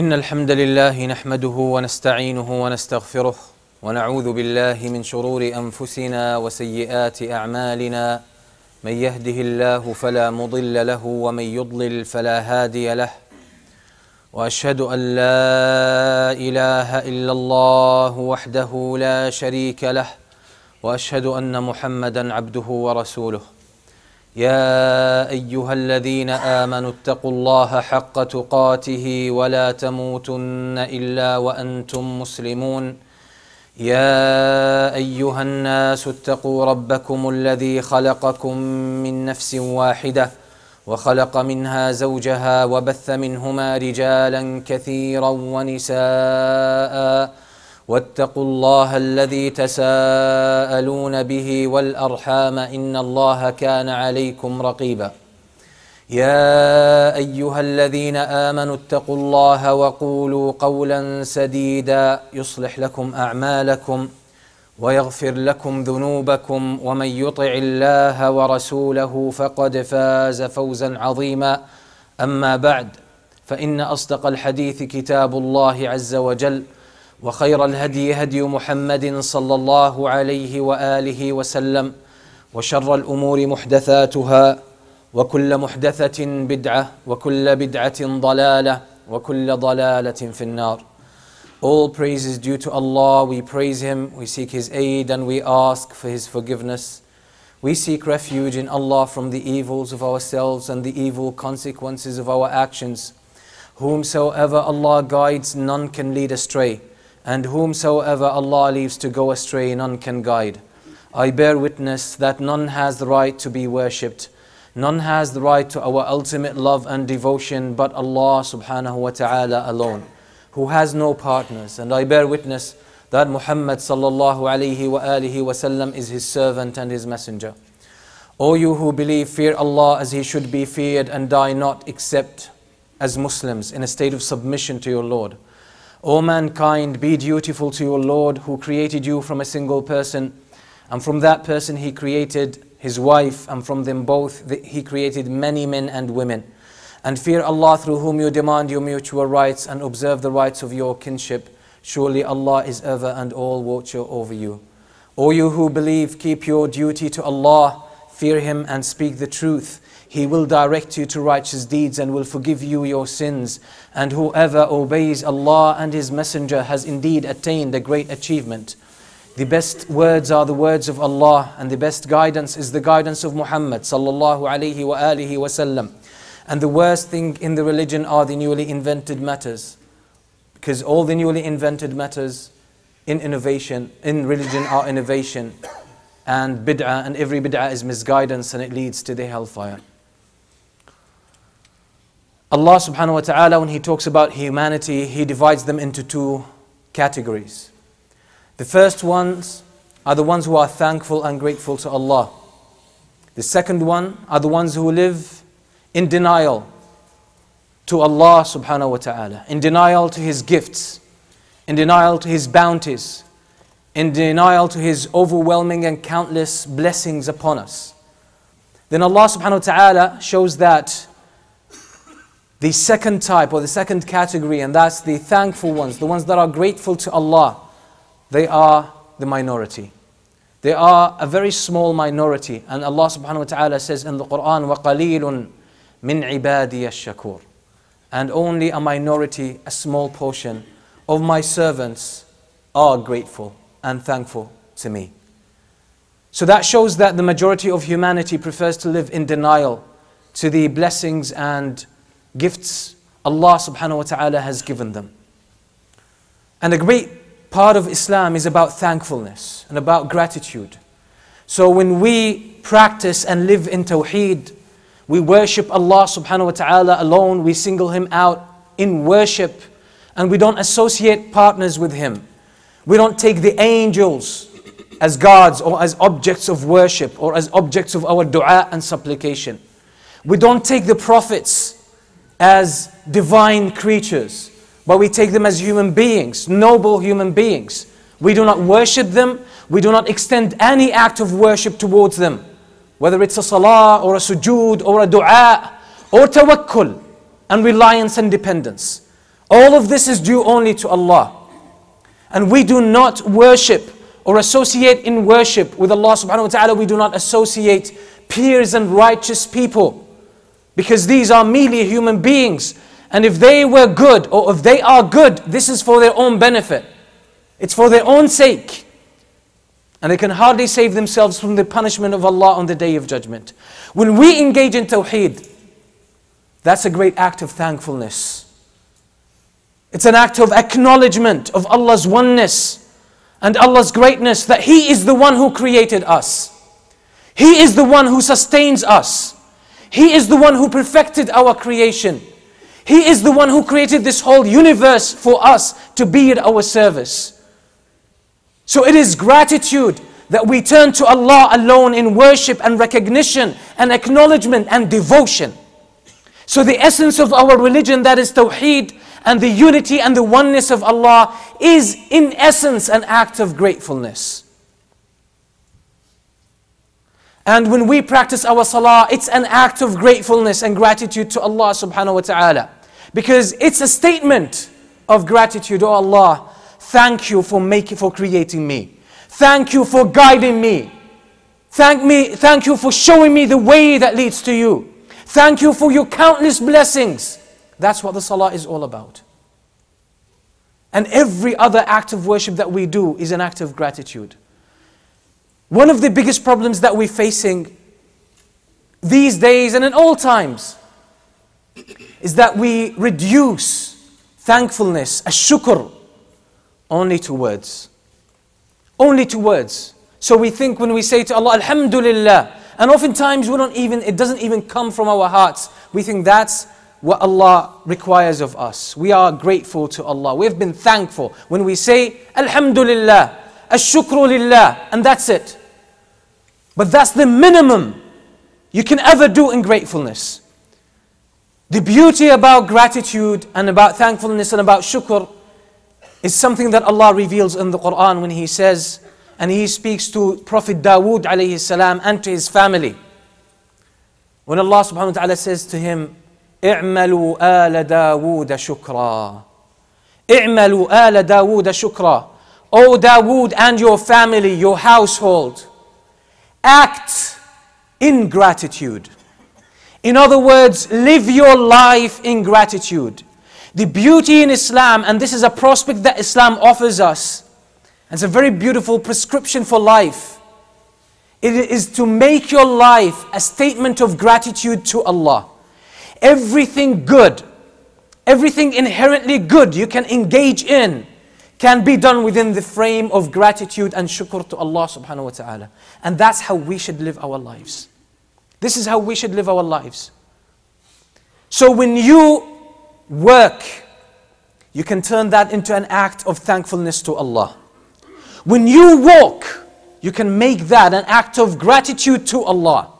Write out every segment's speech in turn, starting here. إن الحمد لله نحمده ونستعينه ونستغفره ونعوذ بالله من شرور أنفسنا وسيئات أعمالنا من يهده الله فلا مضل له ومن يضلل فلا هادي له وأشهد أن لا إله إلا الله وحده لا شريك له وأشهد أن محمدا عبده ورسوله يا أيها الذين آمنوا اتقوا الله حق تقاته ولا تموتن إلا وأنتم مسلمون يا أيها الناس اتقوا ربكم الذي خلقكم من نفس واحدة وخلق منها زوجها وبث منهما رجالا كثيرا ونساء واتقوا الله الذي تساءلون به والأرحام إن الله كان عليكم رقيبا يا أيها الذين آمنوا اتقوا الله وقولوا قولا سديدا يصلح لكم أعمالكم ويغفر لكم ذنوبكم ومن يطع الله ورسوله فقد فاز فوزا عظيما أما بعد فإن أصدق الحديث كتاب الله عز وجل وخير الهدي هدي محمد صلى الله عليه وآله وسلم وشر الأمور محدثاتها وكل محدثة بدعة وكل بدعة ضلالة وكل ضلالة في النار. All praise is due to Allah. We praise Him, we seek His aid and we ask for His forgiveness. We seek refuge in Allah from the evils of ourselves and the evil consequences of our actions. Whomsoever Allah guides, none can lead astray. And whomsoever Allah leaves to go astray, none can guide. I bear witness that none has the right to be worshipped. None has the right to our ultimate love and devotion but Allah subhanahu wa ta'ala alone, who has no partners. And I bear witness that Muhammad sallallahu alayhi wa sallam is his servant and his messenger. O you who believe, fear Allah as he should be feared and die not except as Muslims in a state of submission to your Lord. O mankind, be dutiful to your Lord who created you from a single person, and from that person he created his wife, and from them both he created many men and women. And fear Allah through whom you demand your mutual rights and observe the rights of your kinship. Surely Allah is ever and all watcher over you. O you who believe, keep your duty to Allah, fear Him and speak the truth. He will direct you to righteous deeds and will forgive you your sins. And whoever obeys Allah and His Messenger has indeed attained a great achievement. The best words are the words of Allah, and the best guidance is the guidance of Muhammad sallallahu alayhi wa sallam. And the worst thing in the religion are the newly invented matters, because all the newly invented matters in religion are innovation and bid'ah, and every bid'ah is misguidance and it leads to the hellfire. Allah subhanahu wa ta'ala, when He talks about humanity, He divides them into two categories. The first ones are the ones who are thankful and grateful to Allah. The second one are the ones who live in denial to Allah subhanahu wa ta'ala, in denial to His gifts, in denial to His bounties, in denial to His overwhelming and countless blessings upon us. Then Allah subhanahu wa ta'ala shows that the second type, or the second category, and that's the thankful ones, the ones that are grateful to Allah, they are the minority. They are a very small minority. And Allah subhanahu wa ta'ala says in the Quran, وَقَلِيلٌ مِنْ عِبَادِيَ الشَّكُورِ, and only a minority, a small portion of my servants are grateful and thankful to me. So that shows that the majority of humanity prefers to live in denial to the blessings and gifts Allah subhanahu wa ta'ala has given them. And a great part of Islam is about thankfulness and about gratitude. So when we practice and live in Tawheed, we worship Allah subhanahu wa ta'ala alone, we single Him out in worship, and we don't associate partners with Him. We don't take the angels as gods or as objects of worship or as objects of our dua and supplication. We don't take the prophets as divine creatures, but we take them as human beings, noble human beings. We do not worship them, we do not extend any act of worship towards them, whether it's a salah or a sujood or a dua or tawakkul and reliance and dependence. All of this is due only to Allah. And we do not worship or associate in worship with Allah subhanahu wa ta'ala. We do not associate peers and righteous people, because these are merely human beings. And if they were good, or if they are good, this is for their own benefit. It's for their own sake. And they can hardly save themselves from the punishment of Allah on the Day of Judgment. When we engage in Tawheed, that's a great act of thankfulness. It's an act of acknowledgement of Allah's oneness and Allah's greatness, that He is the one who created us. He is the one who sustains us. He is the one who perfected our creation. He is the one who created this whole universe for us to be at our service. So it is gratitude that we turn to Allah alone in worship and recognition and acknowledgement and devotion. So the essence of our religion, that is Tawheed, and the unity and the oneness of Allah, is in essence an act of gratefulness. And when we practice our salah, it's an act of gratefulness and gratitude to Allah subhanahu wa ta'ala, because it's a statement of gratitude. Oh Allah, thank you for creating me. Thank you for guiding me. Thank you for showing me the way that leads to you. Thank you for your countless blessings. That's what the salah is all about. And every other act of worship that we do is an act of gratitude. One of the biggest problems that we're facing these days and in all times is that we reduce thankfulness, ash-shukr, only to words. Only to words. So we think when we say to Allah, Alhamdulillah, and oftentimes we don't even, it doesn't even come from our hearts. We think that's what Allah requires of us. We are grateful to Allah. We've been thankful. When we say, Alhamdulillah, Ash-shukru lillah, and that's it. But that's the minimum you can ever do in gratefulness. The beauty about gratitude and about thankfulness and about shukr is something that Allah reveals in the Quran when He says, and He speaks to Prophet Dawood alayhi salam and to his family, when Allah subhanahu wa ta'ala says to him, اعملوا آل داوود شكرا. اعملوا آل داوود شكرا. O Dawood and your family, your household, act in gratitude. In other words, live your life in gratitude. The beauty in Islam, and this is a prospect that Islam offers us, it's a very beautiful prescription for life. It is to make your life a statement of gratitude to Allah. Everything good, everything inherently good you can engage in, can be done within the frame of gratitude and shukr to Allah subhanahu wa ta'ala. And that's how we should live our lives. This is how we should live our lives. So when you work, you can turn that into an act of thankfulness to Allah. When you walk, you can make that an act of gratitude to Allah.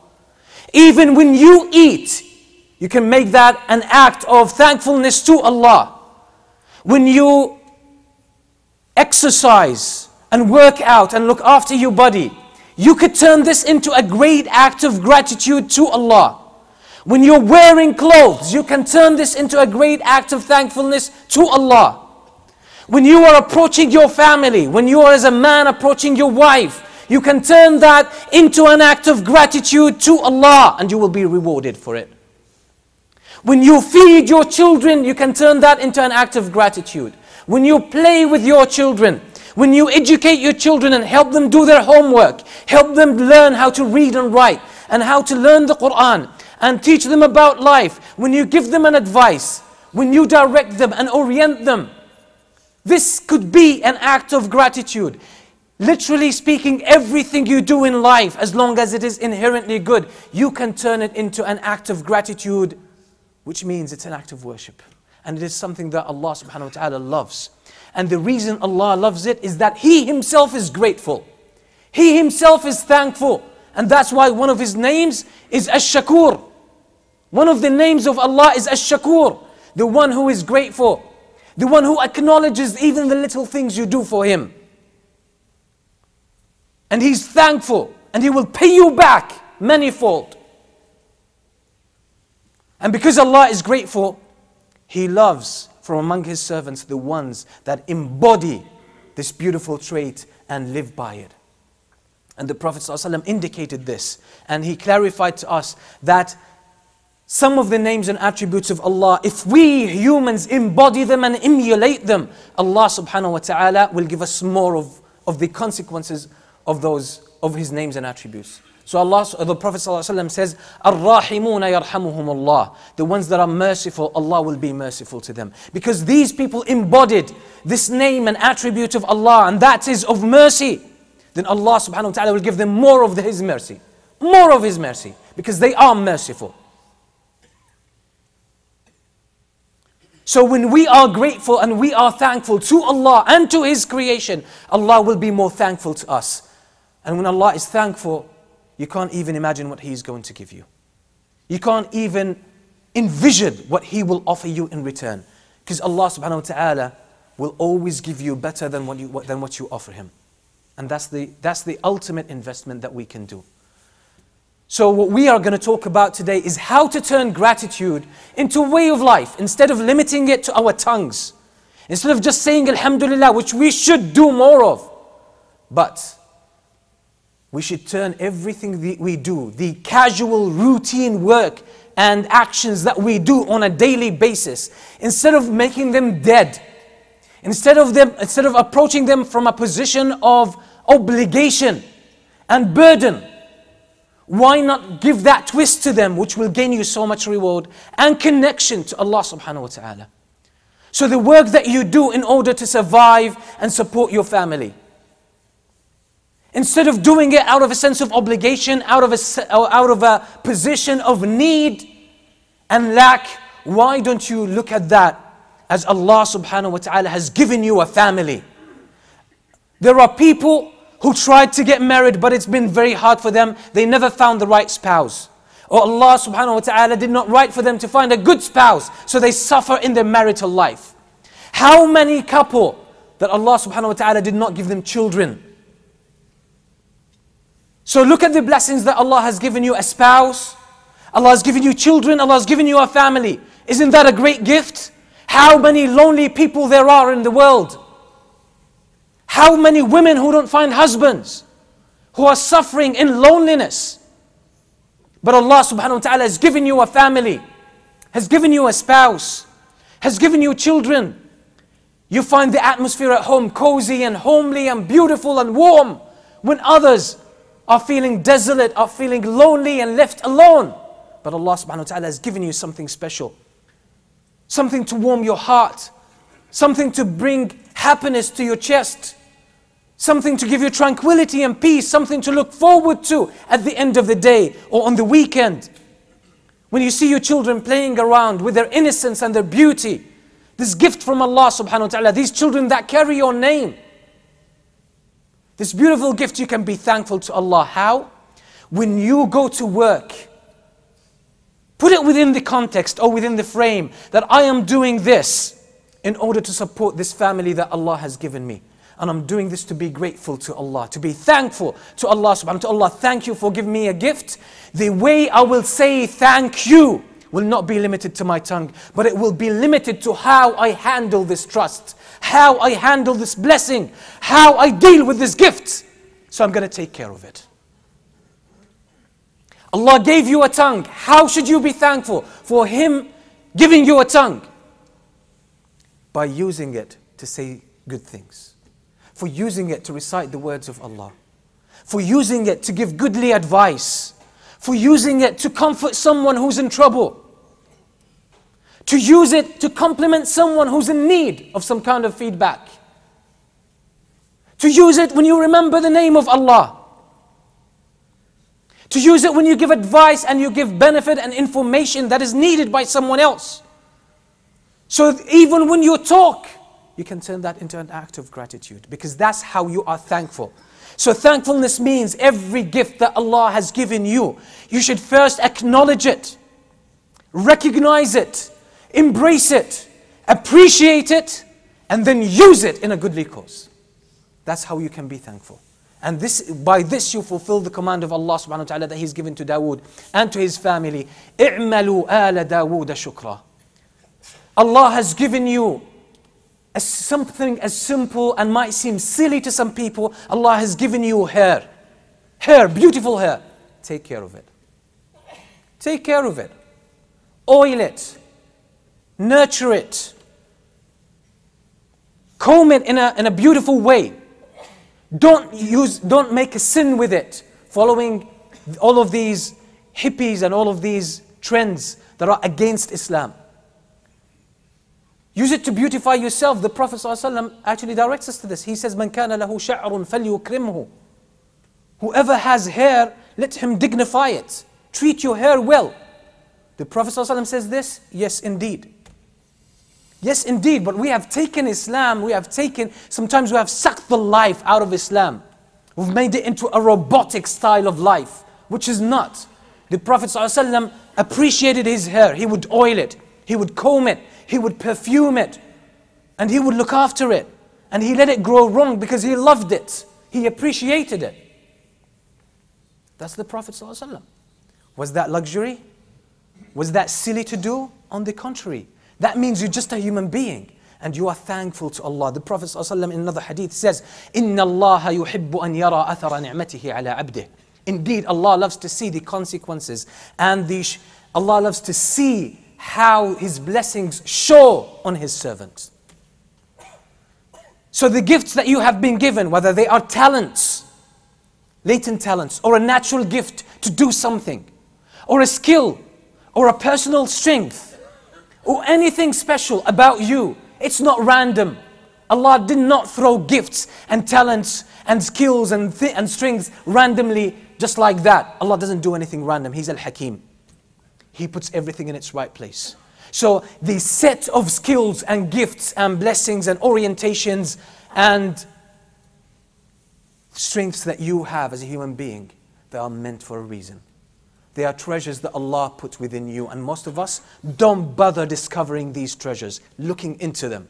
Even when you eat, you can make that an act of thankfulness to Allah. When you exercise and work out and look after your body, you could turn this into a great act of gratitude to Allah. When you're wearing clothes, you can turn this into a great act of thankfulness to Allah. When you are approaching your family, when you are as a man approaching your wife, you can turn that into an act of gratitude to Allah, and you will be rewarded for it. When you feed your children, you can turn that into an act of gratitude. When you play with your children, when you educate your children and help them do their homework, help them learn how to read and write, and how to learn the Quran, and teach them about life, when you give them an advice, when you direct them and orient them, this could be an act of gratitude. Literally speaking, everything you do in life, as long as it is inherently good, you can turn it into an act of gratitude, which means it's an act of worship. And it is something that Allah subhanahu wa ta'ala loves. And the reason Allah loves it is that He Himself is grateful. He Himself is thankful. And that's why one of His names is Ash-Shakur. One of the names of Allah is Ash-Shakur, the one who is grateful, the one who acknowledges even the little things you do for Him. And He's thankful, and He will pay you back manifold. And because Allah is grateful, He loves from among His servants the ones that embody this beautiful trait and live by it. And the Prophet ﷺ indicated this, and he clarified to us that some of the names and attributes of Allah, if we humans embody them and emulate them, Allah subhanahu wa ta'ala will give us more of the consequences of those, of His names and attributes. So Allah, the Prophet ﷺ says, "Ar-Rahimuna yarhamuhumullah." The ones that are merciful, Allah will be merciful to them. Because these people embodied this name and attribute of Allah, and that is of mercy. Then Allah subhanahu wa ta'ala will give them more of His mercy. More of His mercy. Because they are merciful. So when we are grateful and we are thankful to Allah and to His creation, Allah will be more thankful to us. And when Allah is thankful, you can't even imagine what He is going to give you. You can't even envision what He will offer you in return. Because Allah subhanahu wa ta'ala will always give you better than what you offer Him. And that's the ultimate investment that we can do. So what we are going to talk about today is how to turn gratitude into a way of life, instead of limiting it to our tongues. Instead of just saying Alhamdulillah, which we should do more of. But we should turn everything we do, the casual routine work and actions that we do on a daily basis, instead of making them dead, instead of approaching them from a position of obligation and burden, why not give that twist to them, which will gain you so much reward and connection to Allah subhanahu wa ta'ala. So the work that you do in order to survive and support your family, instead of doing it out of a sense of obligation, out of a position of need and lack, why don't you look at that as Allah subhanahu wa ta'ala has given you a family? There are people who tried to get married, but it's been very hard for them. They never found the right spouse. Or Allah subhanahu wa ta'ala did not write for them to find a good spouse, so they suffer in their marital life. How many couple that Allah subhanahu wa ta'ala did not give them children? So look at the blessings that Allah has given you, a spouse, Allah has given you children, Allah has given you a family. Isn't that a great gift? How many lonely people there are in the world? How many women who don't find husbands, who are suffering in loneliness? But Allah subhanahu wa ta'ala has given you a family, has given you a spouse, has given you children. You find the atmosphere at home cozy and homely and beautiful and warm, when others are feeling desolate, are feeling lonely and left alone. But Allah subhanahu wa ta'ala has given you something special. Something to warm your heart. Something to bring happiness to your chest. Something to give you tranquility and peace. Something to look forward to at the end of the day or on the weekend. When you see your children playing around with their innocence and their beauty. This gift from Allah subhanahu wa ta'ala. These children that carry your name. This beautiful gift, you can be thankful to Allah. How? When you go to work, put it within the context or within the frame that I am doing this in order to support this family that Allah has given me. And I'm doing this to be grateful to Allah, to be thankful to Allah subhanahu wa ta'ala. Allah, thank you for giving me a gift. The way I will say thank you will not be limited to my tongue, but it will be limited to how I handle this trust, how I handle this blessing, how I deal with this gift. So I'm going to take care of it. Allah gave you a tongue. How should you be thankful for Him giving you a tongue? By using it to say good things, for using it to recite the words of Allah, for using it to give goodly advice, for using it to comfort someone who's in trouble, to use it to compliment someone who's in need of some kind of feedback, to use it when you remember the name of Allah, to use it when you give advice and you give benefit and information that is needed by someone else. So even when you talk, you can turn that into an act of gratitude, because that's how you are thankful. So thankfulness means every gift that Allah has given you, you should first acknowledge it, recognize it, embrace it, appreciate it, and then use it in a goodly cause. That's how you can be thankful. And by this you fulfill the command of Allah subhanahu wa ta'ala that He's given to Dawood and to his family. اعملوا آل داوود شكرا. Allah has given you something as simple and might seem silly to some people. Allah has given you hair. Hair, beautiful hair. Take care of it. Take care of it. Oil it. Nurture it. Comb it in a beautiful way. Don't make a sin with it, following all of these hippies and all of these trends that are against Islam. Use it to beautify yourself. The Prophet ﷺ actually directs us to this. He says, "Man kana lahu sha'run falyukrimhu." Whoever has hair, let him dignify it. Treat your hair well. The Prophet ﷺ says this. Yes, indeed. Yes, indeed. But we have taken Islam. Sometimes we have sucked the life out of Islam. We've made it into a robotic style of life, which is not. The Prophet ﷺ appreciated his hair. He would oil it. He would comb it. He would perfume it. And he would look after it. And he let it grow long because he loved it. He appreciated it. That's the Prophet ﷺ. Was that luxury? Was that silly to do? On the contrary. That means you're just a human being and you are thankful to Allah. The Prophet ﷺ in another hadith says, إِنَّ اللَّهَ يُحِبُّ أَنْ يَرَى أَثَرَ نِعْمَتِهِ عَلَىٰ عَبْدِهِ. Indeed, Allah loves to see the consequences and Allah loves to see how His blessings show on His servants. So the gifts that you have been given, whether they are talents, latent talents, or a natural gift to do something, or a skill, or a personal strength, or anything special about you, it's not random. Allah did not throw gifts and talents and skills and strengths randomly just like that. Allah doesn't do anything random. He's Al-Hakim. He puts everything in its right place. So the set of skills and gifts and blessings and orientations and strengths that you have as a human being, they are meant for a reason. They are treasures that Allah put within you, and most of us don't bother discovering these treasures, looking into them.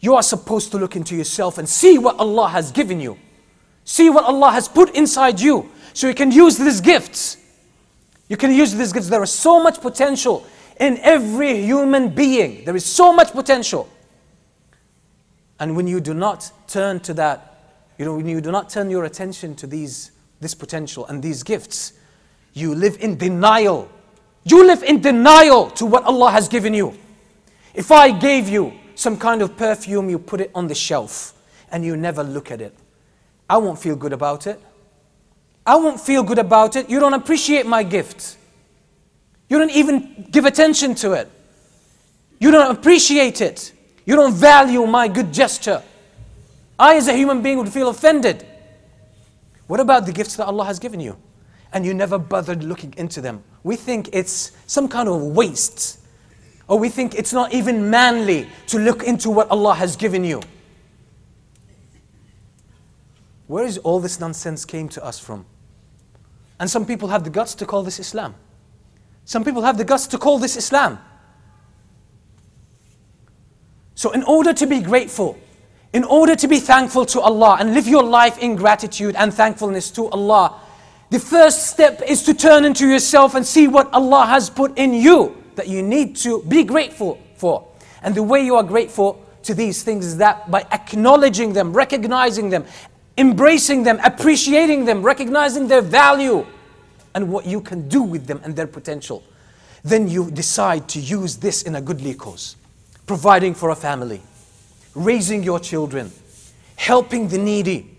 You are supposed to look into yourself and see what Allah has given you. See what Allah has put inside you, so you can use these gifts. You can use these gifts. There is so much potential in every human being. There is so much potential. And when you do not turn to that, when you do not turn your attention to this potential and these gifts, you live in denial. You live in denial to what Allah has given you. If I gave you some kind of perfume, you put it on the shelf and you never look at it, I won't feel good about it. I won't feel good about it. You don't appreciate my gift. You don't even give attention to it. You don't appreciate it. You don't value my good gesture. I as a human being would feel offended. What about the gifts that Allah has given you? And you never bothered looking into them. We think it's some kind of waste. Or we think it's not even manly to look into what Allah has given you. Where is all this nonsense came to us from? And some people have the guts to call this Islam. Some people have the guts to call this Islam. So in order to be grateful, in order to be thankful to Allah and live your life in gratitude and thankfulness to Allah, the first step is to turn into yourself and see what Allah has put in you that you need to be grateful for. And the way you are grateful to these things is that by acknowledging them, recognizing them, embracing them, appreciating them, recognizing their value and what you can do with them and their potential. Then you decide to use this in a goodly cause. Providing for a family, raising your children, helping the needy,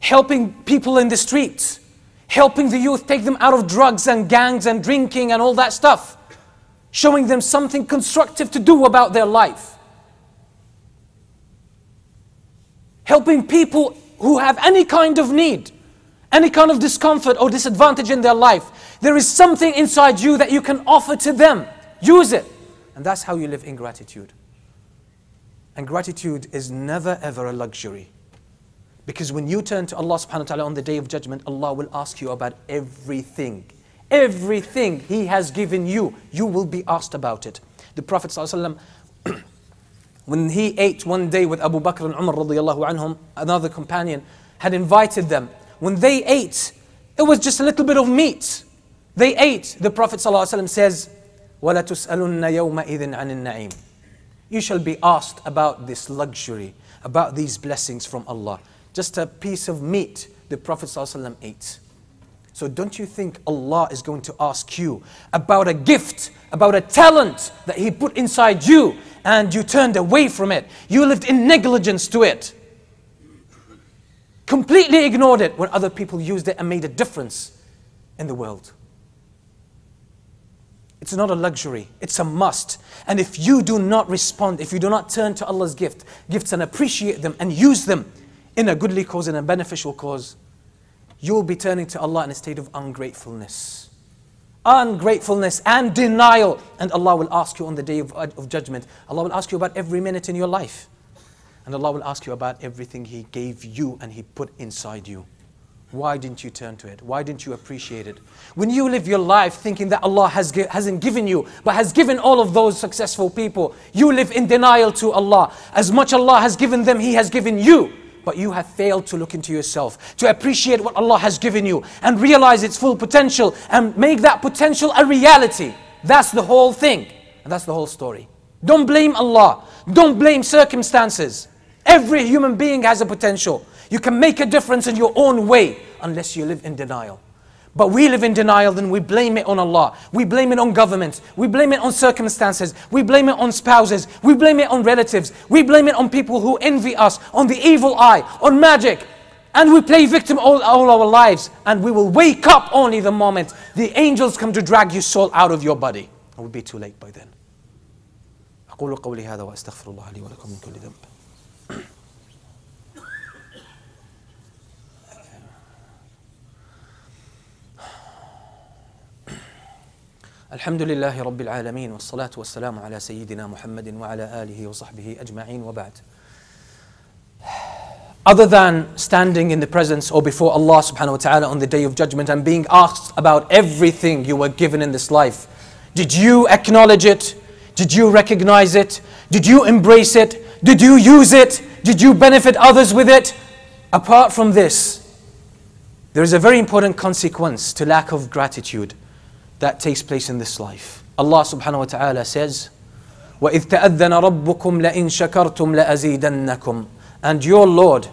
helping people in the streets, helping the youth, take them out of drugs and gangs and drinking and all that stuff. Showing them something constructive to do about their life. Helping people who have any kind of need, any kind of discomfort or disadvantage in their life. There is something inside you that you can offer to them. Use it. And that's how you live in gratitude. And gratitude is never ever a luxury. Because when you turn to Allah subhanahu wa ta'ala on the day of judgment, Allah will ask you about everything. Everything He has given you, you will be asked about it. The Prophet ﷺ, when he ate one day with Abu Bakr and Umar radiallahu anhum, another companion had invited them. When they ate, it was just a little bit of meat. They ate, the Prophet ﷺ says, وَلَتُسْأَلُنَّ يَوْمَئِذٍ عَنِ النَّعِيمِ. You shall be asked about this luxury, about these blessings from Allah. Just a piece of meat the Prophet ﷺ ate. So don't you think Allah is going to ask you about a gift, about a talent that He put inside you and you turned away from it. You lived in negligence to it. Completely ignored it when other people used it and made a difference in the world. It's not a luxury, it's a must. And if you do not respond, if you do not turn to Allah's gifts and appreciate them and use them in a goodly cause, in a beneficial cause, you will be turning to Allah in a state of ungratefulness. Ungratefulness and denial. And Allah will ask you on the day of judgment. Allah will ask you about every minute in your life. And Allah will ask you about everything He gave you and He put inside you. Why didn't you turn to it? Why didn't you appreciate it? When you live your life thinking that Allah hasn't given you, but has given all of those successful people, you live in denial to Allah. As much Allah has given them, He has given you. But you have failed to look into yourself, to appreciate what Allah has given you and realize its full potential and make that potential a reality. That's the whole thing. And that's the whole story. Don't blame Allah. Don't blame circumstances. Every human being has a potential. You can make a difference in your own way unless you live in denial. But we live in denial, then we blame it on Allah. We blame it on governments. We blame it on circumstances. We blame it on spouses. We blame it on relatives. We blame it on people who envy us, on the evil eye, on magic. And we play victim all our lives. And we will wake up only the moment the angels come to drag your soul out of your body. It will be too late by then. أقول قولي هذا وأستغفر الله لي ولكم من كل ذنب. الحمد لله رب العالمين والصلاة والسلام على سيدنا محمد وعلى آله وصحبه أجمعين وبعد. Other than standing in the presence or before Allah subhanahu wa ta'ala on the day of judgment and being asked about everything you were given in this life, did you acknowledge it? Did you recognize it? Did you embrace it? Did you use it? Did you benefit others with it? Apart from this, there is a very important consequence to lack of gratitude that takes place in this life. Allah subhanahu wa ta'ala says, وَإِذْ تَأَذَّنَ رَبُّكُمْ لَإِن شَكَرْتُمْ لَأَزِيدَنَّكُمْ. And your Lord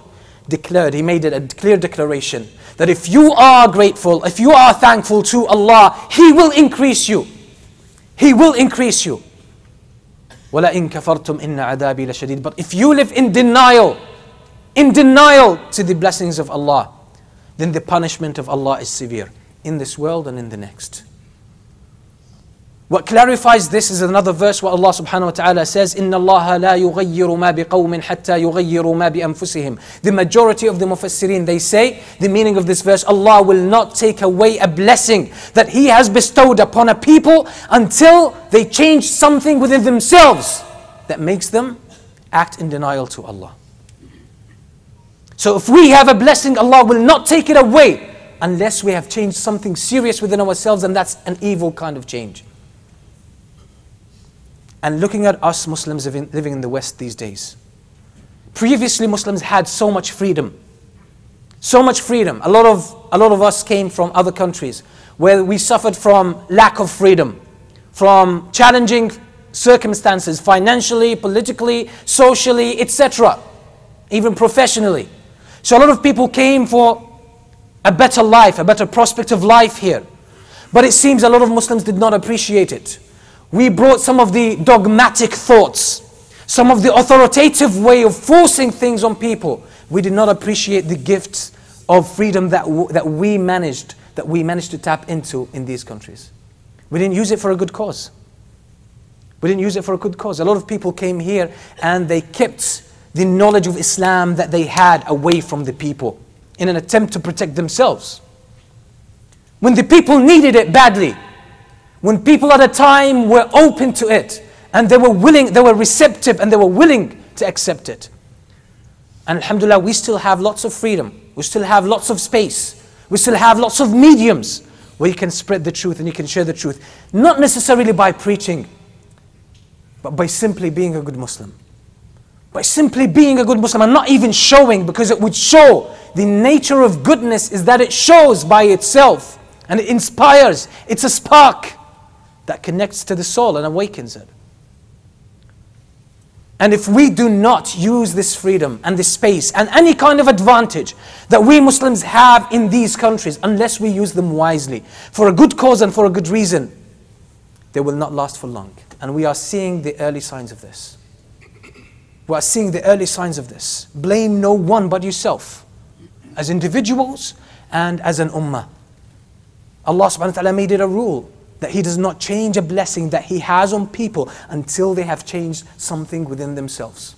declared, He made it a clear declaration, that if you are grateful, if you are thankful to Allah, He will increase you. He will increase you. وَلَإِن كَفَرْتُمْ إِنَّ عَذَابِي لَشَدِيدٌ. But if you live in denial to the blessings of Allah, then the punishment of Allah is severe, in this world and in the next. What clarifies this is another verse where Allah subhanahu wa ta'ala says, إِنَّ اللَّهَ لَا يُغَيِّرُ مَا بِقَوْمٍ حَتَّى يُغَيِّرُوا مَا بِأَنفُسِهِمْ. The majority of the mufassirin, they say, the meaning of this verse, Allah will not take away a blessing that He has bestowed upon a people until they change something within themselves that makes them act in denial to Allah. So if we have a blessing, Allah will not take it away unless we have changed something serious within ourselves, and that's an evil kind of change. And looking at us Muslims living in the West these days. Previously Muslims had so much freedom. So much freedom. A lot of us came from other countries where we suffered from lack of freedom, from challenging circumstances financially, politically, socially, etc. Even professionally. So a lot of people came for a better life, a better prospect of life here. But it seems a lot of Muslims did not appreciate it. We brought some of the dogmatic thoughts, some of the authoritative way of forcing things on people. We did not appreciate the gifts of freedom that we managed to tap into in these countries. We didn't use it for a good cause. We didn't use it for a good cause. A lot of people came here and they kept the knowledge of Islam that they had away from the people in an attempt to protect themselves. When the people needed it badly, when people at a time were open to it and they were willing, they were receptive and they were willing to accept it. And alhamdulillah, we still have lots of freedom. We still have lots of space. We still have lots of mediums where you can spread the truth and you can share the truth. Not necessarily by preaching, but by simply being a good Muslim. By simply being a good Muslim and not even showing, because it would show. The nature of goodness is that it shows by itself and it inspires. It's a spark. that connects to the soul and awakens it. And if we do not use this freedom and this space and any kind of advantage that we Muslims have in these countries, unless we use them wisely, for a good cause and for a good reason, they will not last for long. And we are seeing the early signs of this. We are seeing the early signs of this. Blame no one but yourself, as individuals and as an ummah. Allah subhanahu wa ta'ala made it a rule that He does not change a blessing that He has on people until they have changed something within themselves.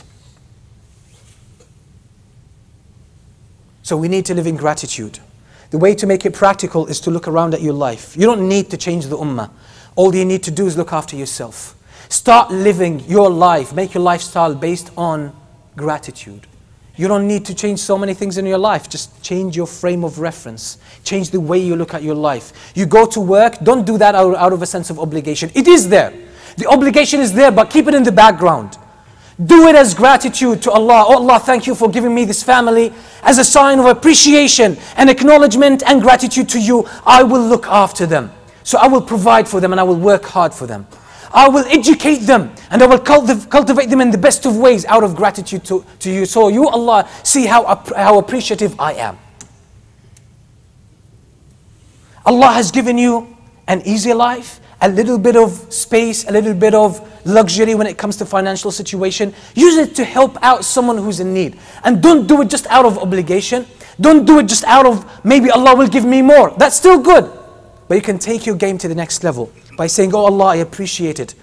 So we need to live in gratitude. The way to make it practical is to look around at your life. You don't need to change the ummah. All you need to do is look after yourself. Start living your life. Make your lifestyle based on gratitude. You don't need to change so many things in your life. Just change your frame of reference. Change the way you look at your life. You go to work, don't do that out of a sense of obligation. It is there. The obligation is there, but keep it in the background. Do it as gratitude to Allah. Oh Allah, thank you for giving me this family. As a sign of appreciation and acknowledgement and gratitude to you, I will look after them. So I will provide for them and I will work hard for them. I will educate them and I will cultivate them in the best of ways out of gratitude to you. So you, Allah, see how appreciative I am. Allah has given you an easy life, a little bit of space, a little bit of luxury when it comes to financial situation. Use it to help out someone who's in need. And don't do it just out of obligation. Don't do it just out of, maybe Allah will give me more. That's still good. But you can take your game to the next level by saying, oh Allah, I appreciate it.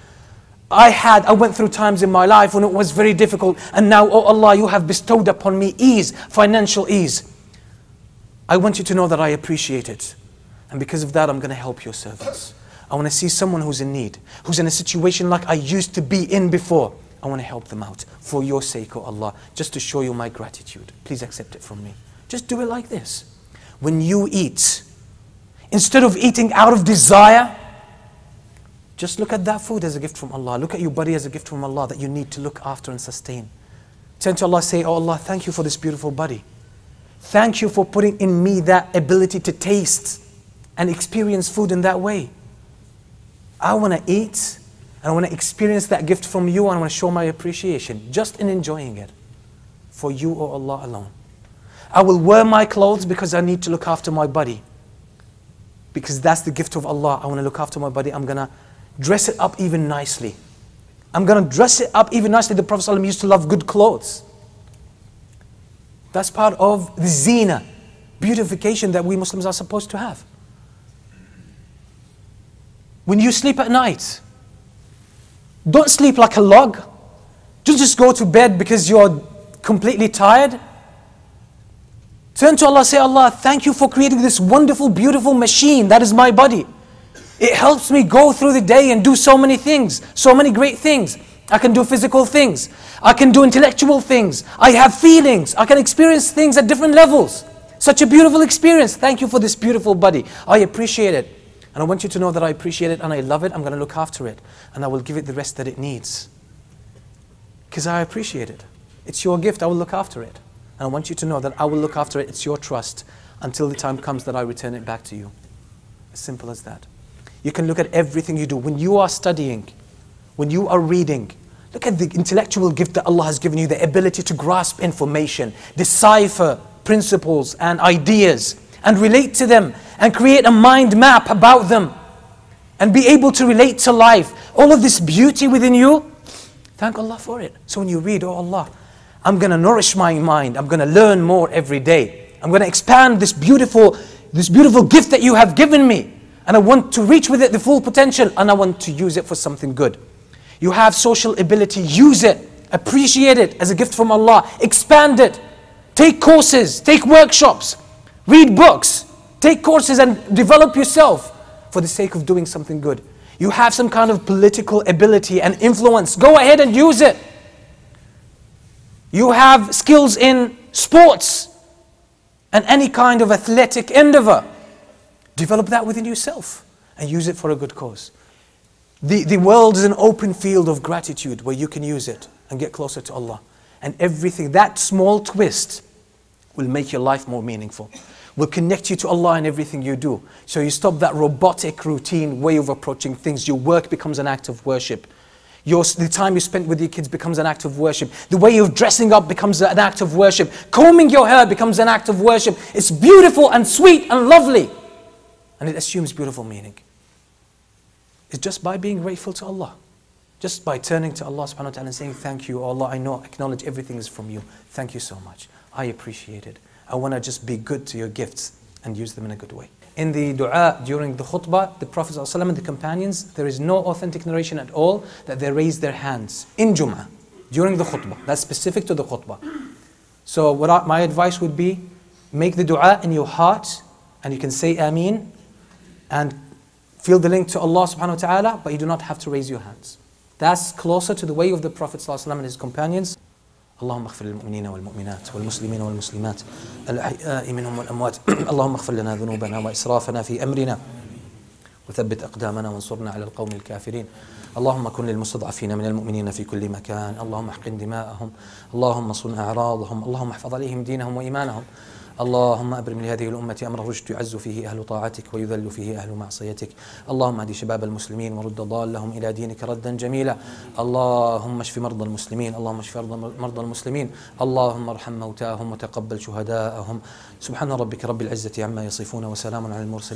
I went through times in my life when it was very difficult, and now, oh Allah, you have bestowed upon me ease, financial ease. I want you to know that I appreciate it. And because of that, I'm going to help your servants. I want to see someone who's in need, who's in a situation like I used to be in before. I want to help them out for your sake, oh Allah, just to show you my gratitude. Please accept it from me. Just do it like this. When you eat, instead of eating out of desire, just look at that food as a gift from Allah. Look at your body as a gift from Allah that you need to look after and sustain. Turn to Allah, say, oh Allah, thank you for this beautiful body. Thank you for putting in me that ability to taste and experience food in that way. I want to eat and I want to experience that gift from you, and I want to show my appreciation just in enjoying it for you, oh Allah, alone. I will wear my clothes because I need to look after my body, because that's the gift of Allah. I want to look after my body. I'm going to dress it up even nicely. I'm going to dress it up even nicely. The Prophet ﷺ used to love good clothes. That's part of the zina, beautification that we Muslims are supposed to have. When you sleep at night, don't sleep like a log. Don't just go to bed because you're completely tired. Turn to Allah, say, Allah, thank you for creating this wonderful, beautiful machine that is my body. It helps me go through the day and do so many things, so many great things. I can do physical things. I can do intellectual things. I have feelings. I can experience things at different levels. Such a beautiful experience. Thank you for this beautiful body. I appreciate it. And I want you to know that I appreciate it and I love it. I'm going to look after it. And I will give it the rest that it needs. Because I appreciate it. It's your gift. I will look after it. And I want you to know that I will look after it. It's your trust until the time comes that I return it back to you. As simple as that. You can look at everything you do. When you are studying, when you are reading, look at the intellectual gift that Allah has given you, the ability to grasp information, decipher principles and ideas, and relate to them, and create a mind map about them, and be able to relate to life. All of this beauty within you, thank Allah for it. So when you read, oh Allah, I'm going to nourish my mind. I'm going to learn more every day. I'm going to expand this beautiful gift that you have given me. And I want to reach with it the full potential, and I want to use it for something good. You have social ability, use it, appreciate it as a gift from Allah, expand it, take courses, take workshops, read books, take courses and develop yourself for the sake of doing something good. You have some kind of political ability and influence, go ahead and use it. You have skills in sports and any kind of athletic endeavor. Develop that within yourself and use it for a good cause. The world is an open field of gratitude where you can use it and get closer to Allah. And everything, that small twist will make your life more meaningful. will connect you to Allah in everything you do. So you stop that robotic routine way of approaching things. Your work becomes an act of worship. The time you spend with your kids becomes an act of worship. The way you're dressing up becomes an act of worship. Combing your hair becomes an act of worship. It's beautiful and sweet and lovely. And it assumes beautiful meaning. It's just by being grateful to Allah. Just by turning to Allah subhanahu wa ta'ala and saying, thank you, Allah, I know, acknowledge everything is from you. Thank you so much. I appreciate it. I want to just be good to your gifts and use them in a good way. In the dua during the khutbah, the Prophet ﷺ and the companions, there is no authentic narration at all that they raise their hands in Jum'ah, during the khutbah. That's specific to the khutbah. So my advice would be, make the dua in your heart, and you can say Ameen, and feel the link to Allah subhanahu wa ta'ala, but you do not have to raise your hands. That's closer to the way of the Prophet ﷺ and his companions. اللهم اغفر للمؤمنين والمؤمنات والمسلمين والمسلمات الأحياء منهم والأموات اللهم اغفر لنا ذنوبنا وإسرافنا في أمرنا وثبت أقدامنا وانصرنا على القوم الكافرين اللهم كن للمستضعفين من المؤمنين في كل مكان اللهم احقن دماءهم اللهم صن أعراضهم اللهم احفظ عليهم دينهم وإيمانهم اللهم أبرم لهذه الأمة أمر رشد يعز فيه أهل طاعتك ويذل فيه أهل معصيتك اللهم أهد شباب المسلمين ورد ضالهم إلى دينك ردا جميلا اللهم اشف مرضى المسلمين اللهم اشف مرضى المسلمين اللهم ارحم موتاهم وتقبل شهداءهم سبحان ربك رب العزة عما يصفون وسلام على المرسلين